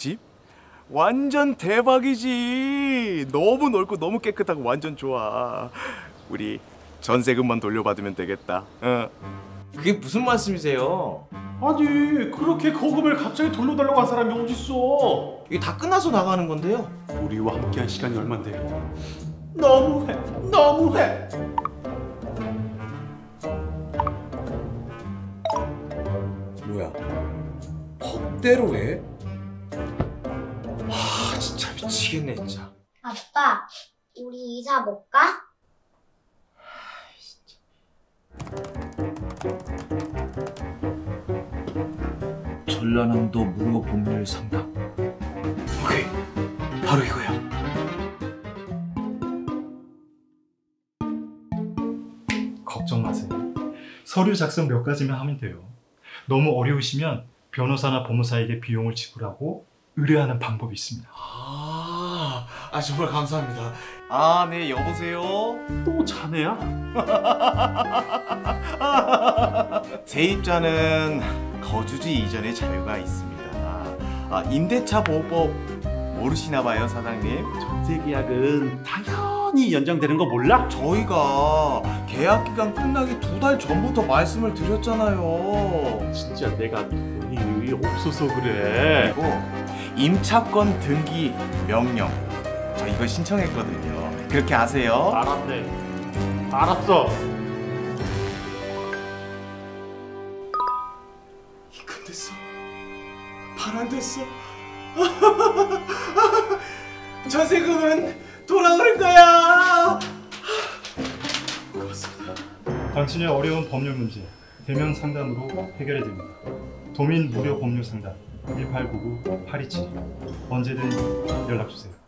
집? 완전 대박이지. 너무 넓고 너무 깨끗하고 완전 좋아. 우리 전세금만 돌려받으면 되겠다. 어. 그게 무슨 말씀이세요? 아니 그렇게 거금을 갑자기 돌려달라고 한 사람이 어딨어. 이게 다 끝나서 나가는 건데요. 우리와 함께한 시간이 얼만데요? 너무해, 너무해. 뭐야? 법대로 해? 아 진짜 미치겠네 진짜. 아빠, 우리 이사 못 가? 아, 진짜. 전라남도 무료 법률 상담. 오케이, 바로 이거야. 걱정 마세요. 서류 작성 몇 가지만 하면 돼요. 너무 어려우시면 변호사나 법무사에게 비용을 지불하고 의뢰하는 방법이 있습니다. 아 정말 감사합니다. 아, 네, 여보세요? 또 자네야? 세입자는 거주지 이전의 자유가 있습니다. 아, 임대차 보호법 모르시나 봐요, 사장님? 전세계약은 당연히 연장되는 거 몰라? 저희가 계약기간 끝나기 2달 전부터 말씀을 드렸잖아요. 진짜 내가 돈이 없어서 그래. 그리고 임차권 등기 명령, 저 이거 신청했거든요. 그렇게 아세요? 알았네. 알았어. 됐어. 파란 됐어. 전세금은 돌아올 거야. 고맙습니다. 당신의 어려운 법률 문제 대면 상담으로 해결해 드립니다. 도민 무료 법률 상담 1899-827 언제든 연락 주세요.